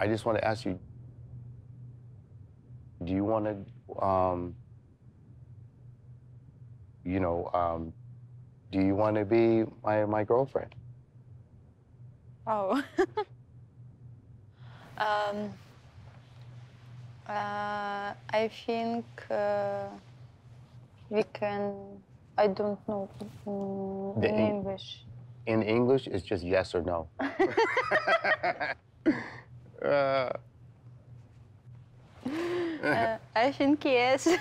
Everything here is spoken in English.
I just want to ask you, do you want to, do you want to be my girlfriend? Oh. I think we can, I don't know, in English. In English, it's just yes or no. I think yes.